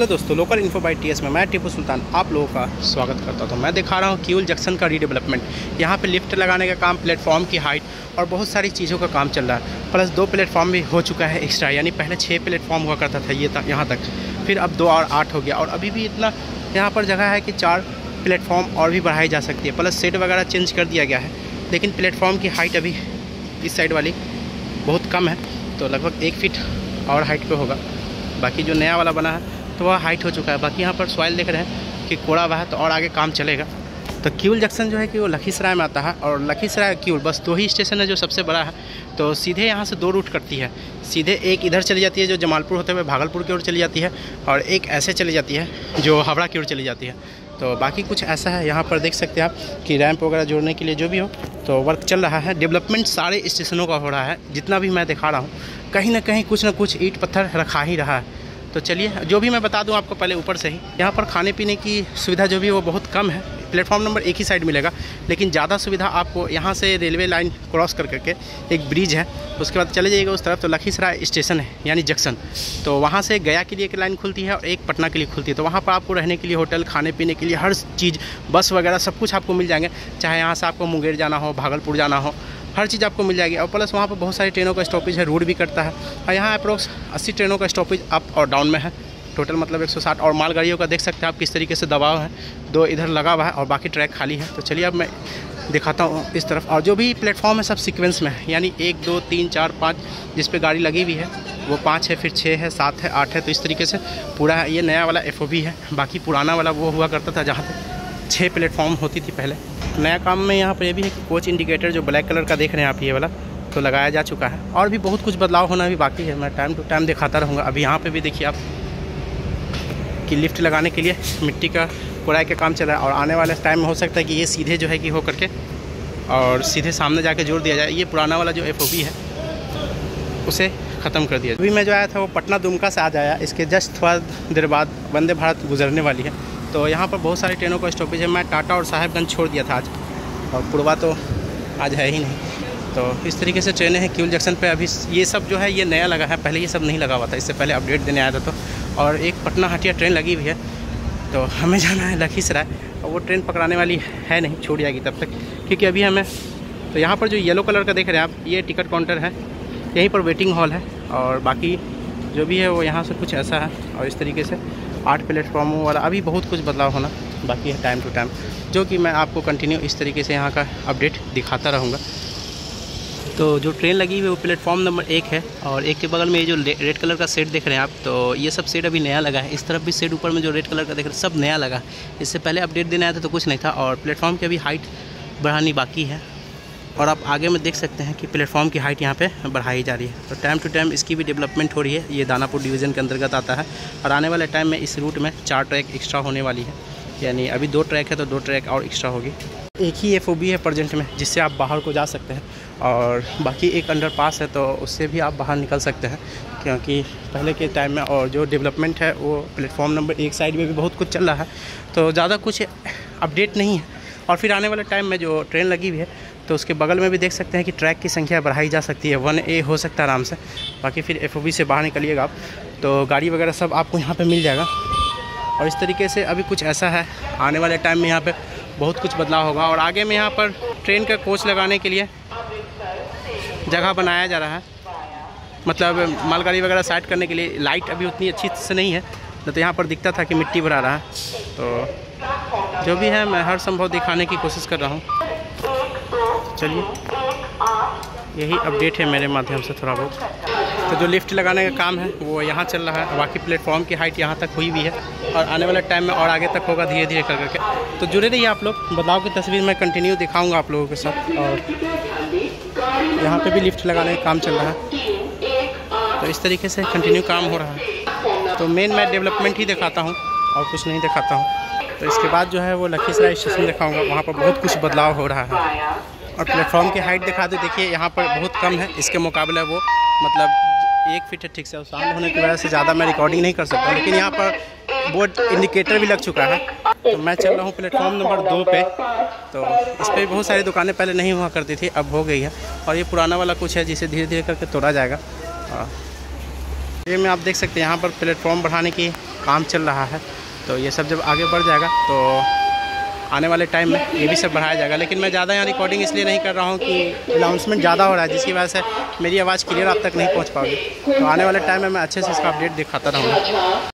Hello दोस्तों, local info bye TS में मैं टिपू सुल्तान आप लोगों का स्वागत करता हूं। मैं दिखा रहा हूं क्यूल जंक्शन का रीडेवलपमेंट। यहां पे लिफ्ट लगाने का काम, प्लेटफॉर्म की हाइट और बहुत सारी चीज़ों का काम चल रहा है। प्लस 2 प्लेटफॉर्म भी हो चुका है एक्स्ट्रा, यानी पहले 6 प्लेटफॉर्म हुआ करता था ये यहाँ तक, फिर अब 2 और 8 हो गया। और अभी भी इतना यहाँ पर जगह है कि 4 प्लेटफॉर्म और भी बढ़ाई जा सकती है। प्लस सेट वगैरह चेंज कर दिया गया है, लेकिन प्लेटफॉर्म की हाइट अभी इस साइड वाली बहुत कम है, तो लगभग 1 फीट और हाइट पर होगा। बाकी जो नया वाला बना है तो वह हाइट हो चुका है। बाकी यहाँ पर सॉइल देख रहे हैं कि कोड़ा हुआ है, तो और आगे काम चलेगा। तो क्यूल जंक्शन जो है कि वो लखीसराय में आता है, और लखीसराय क्यूल बस 2 ही स्टेशन है जो सबसे बड़ा है। तो सीधे यहाँ से 2 रूट करती है। सीधे एक इधर चली जाती है जो जमालपुर होते हुए भागलपुर की ओर चली जाती है, और एक ऐसे चली जाती है जो हावड़ा की ओर चली जाती है। तो बाकी कुछ ऐसा है, यहाँ पर देख सकते हैं आप कि रैंप वगैरह जोड़ने के लिए जो भी हो तो वर्क चल रहा है। डेवलपमेंट सारे स्टेशनों का हो रहा है, जितना भी मैं दिखा रहा हूँ कहीं ना कुछ ईंट पत्थर रखा ही रहा है। तो चलिए जो भी मैं बता दूं आपको पहले ऊपर से ही, यहाँ पर खाने पीने की सुविधा जो भी वो बहुत कम है। प्लेटफॉर्म नंबर 1 ही साइड मिलेगा, लेकिन ज़्यादा सुविधा आपको यहाँ से रेलवे लाइन क्रॉस कर करके एक ब्रिज है, उसके बाद चले जाइएगा उस तरफ तो लखीसराय स्टेशन है यानी जंक्शन। तो वहाँ से गया के लिए एक लाइन खुलती है और एक पटना के लिए खुलती है। तो वहाँ पर आपको रहने के लिए होटल, खाने पीने के लिए हर चीज़, बस वगैरह सब कुछ आपको मिल जाएंगे। चाहे यहाँ से आपको मुंगेर जाना हो, भागलपुर जाना हो, हर चीज़ आपको मिल जाएगी। और प्लस वहाँ पर बहुत सारी ट्रेनों का स्टॉपेज है, रूट भी करता है। और यहाँ अप्रोक्स 80 ट्रेनों का स्टॉपेज अप और डाउन में है, टोटल मतलब 160। और मालगाड़ियों का देख सकते हैं आप किस तरीके से दबाव है, 2 इधर लगा हुआ है और बाकी ट्रैक खाली है। तो चलिए अब मैं दिखाता हूँ इस तरफ। और जो भी प्लेटफॉर्म है सब सीक्वेंस में है, यानी 1, 2, 3, 4, 5 जिस पर गाड़ी लगी हुई है वो 5 है, फिर 6 है, 7 है, 8 है। तो इस तरीके से पूरा है। ये नया वाला FOB है, बाकी पुराना वाला वो हुआ करता था जहाँ तक 6 प्लेटफॉर्म होती थी पहले। नया काम में यहाँ पर ये भी है कि कोच इंडिकेटर जो ब्लैक कलर का देख रहे हैं आप, ये वाला तो लगाया जा चुका है। और भी बहुत कुछ बदलाव होना भी बाकी है, मैं टाइम टू टाइम दिखाता रहूँगा। अभी यहाँ पे भी देखिए आप कि लिफ्ट लगाने के लिए मिट्टी का कोड़ाई का काम चल रहा है, और आने वाले टाइम में हो सकता है कि ये सीधे जो है कि हो करके और सीधे सामने जाके जोड़ दिया जाए। ये पुराना वाला जो FOB है उसे ख़त्म कर दिया। अभी मैं जो आया था वो पटना दुमका से आज आया, इसके जस्ट थोड़ा देर बाद वंदे भारत गुजरने वाली है। तो यहाँ पर बहुत सारी ट्रेनों का स्टॉपेज है। मैं टाटा और साहेबगंज छोड़ दिया था आज, और पुड़वा तो आज है ही नहीं। तो इस तरीके से ट्रेनें हैं क्यूल जंक्शन पे। अभी ये सब जो है ये नया लगा है, पहले ये सब नहीं लगा हुआ था, इससे पहले अपडेट देने आया था। तो और एक पटना हटिया ट्रेन लगी हुई है, तो हमें जाना है लखीसराय और वो ट्रेन पकड़ाने वाली है नहीं, छूट जाएगी तब तक, क्योंकि अभी हमें। तो यहाँ पर जो येलो कलर का देख रहे हैं आप, ये टिकट काउंटर है, यहीं पर वेटिंग हॉल है, और बाकी जो भी है वो यहाँ से कुछ ऐसा है। और इस तरीके से 8 प्लेटफॉर्मों वाला अभी बहुत कुछ बदलाव होना बाकी है टाइम टू टाइम, जो कि मैं आपको कंटिन्यू इस तरीके से यहाँ का अपडेट दिखाता रहूँगा। तो जो ट्रेन लगी हुई है वो प्लेटफॉर्म नंबर 1 है, और 1 के बगल में ये जो रेड कलर का सेट देख रहे हैं आप, तो ये सब सेट अभी नया लगा है। इस तरफ भी सेट ऊपर में जो रेड कलर का देख रहे हैं सब नया लगा, इससे पहले अपडेट देने आया था तो कुछ नहीं था। और प्लेटफॉर्म की अभी हाइट बढ़ानी बाकी है, और आप आगे में देख सकते हैं कि प्लेटफॉर्म की हाइट यहाँ पे बढ़ाई जा रही है। तो टाइम टू टाइम इसकी भी डेवलपमेंट हो रही है। ये दानापुर डिवीज़न के अंतर्गत आता है, और आने वाले टाइम में इस रूट में 4 ट्रैक एक्स्ट्रा होने वाली है, यानी अभी 2 ट्रैक है तो 2 ट्रैक और एक्स्ट्रा होगी। एक ही FOB है प्रजेंट में, जिससे आप बाहर को जा सकते हैं, और बाकी एक अंडरपास है तो उससे भी आप बाहर निकल सकते हैं, क्योंकि पहले के टाइम में। और जो डेवलपमेंट है वो प्लेटफॉर्म नंबर 1 साइड में भी बहुत कुछ चल रहा है, तो ज़्यादा कुछ अपडेट नहीं है। और फिर आने वाले टाइम में जो ट्रेन लगी हुई है तो उसके बगल में भी देख सकते हैं कि ट्रैक की संख्या बढ़ाई जा सकती है, 1A हो सकता है आराम से। बाकी फिर FOB से बाहर निकलिएगा आप तो गाड़ी वगैरह सब आपको यहाँ पे मिल जाएगा। और इस तरीके से अभी कुछ ऐसा है, आने वाले टाइम में यहाँ पे बहुत कुछ बदलाव होगा। और आगे में यहाँ पर ट्रेन का कोच लगाने के लिए जगह बनाया जा रहा है, मतलब मालगाड़ी वगैरह साइड करने के लिए। लाइट अभी उतनी अच्छी से नहीं है, तो यहाँ पर दिखता था कि मिट्टी भरा रहा है। तो जो भी है मैं हर संभव दिखाने की कोशिश कर रहा हूँ। चलिए यही अपडेट है मेरे माध्यम से थोड़ा बहुत। तो जो लिफ्ट लगाने का काम है वो यहाँ चल रहा है, बाकी प्लेटफॉर्म की हाइट यहाँ तक हुई भी है, और आने वाले टाइम में और आगे तक होगा धीरे धीरे कर करके। तो जुड़े रहिए आप लोग, बदलाव की तस्वीर मैं कंटिन्यू दिखाऊँगा आप लोगों के साथ। और यहाँ पर भी लिफ्ट लगाने का काम चल रहा है, तो इस तरीके से कंटिन्यू काम हो रहा है। तो मेन मैं डेवलपमेंट ही दिखाता हूँ और कुछ नहीं दिखाता हूँ। तो इसके बाद जो है वो लखीसराय स्टेशन दिखाऊंगा, वहाँ पर बहुत कुछ बदलाव हो रहा है। और प्लेटफॉर्म की हाइट दिखा दो, देखिए यहाँ पर बहुत कम है, इसके मुकाबले वो मतलब 1 फीट है ठीक से। और साउंड होने की वजह से ज़्यादा मैं रिकॉर्डिंग नहीं कर सकता, लेकिन यहाँ पर बोर्ड इंडिकेटर भी लग चुका है। तो मैं चल रहा हूँ प्लेटफॉर्म नंबर 2 पे। तो इस पर बहुत सारी दुकानें पहले नहीं हुआ करती थी, अब हो गई है। और ये पुराना वाला कुछ है जिसे धीरे धीरे करके तोड़ा जाएगा। ये में आप देख सकते हैं यहाँ पर प्लेटफॉर्म बढ़ाने की काम चल रहा है, तो ये सब जब आगे बढ़ जाएगा तो आने वाले टाइम में ये भी सब बढ़ाया जाएगा। लेकिन मैं ज़्यादा यहाँ रिकॉर्डिंग इसलिए नहीं कर रहा हूँ कि अनाउंसमेंट ज़्यादा हो रहा है, जिसकी वजह से मेरी आवाज़ क्लियर आप तक नहीं पहुँच पाओगी। तो आने वाले टाइम में मैं अच्छे से इसका अपडेट दिखाता रहूँगा।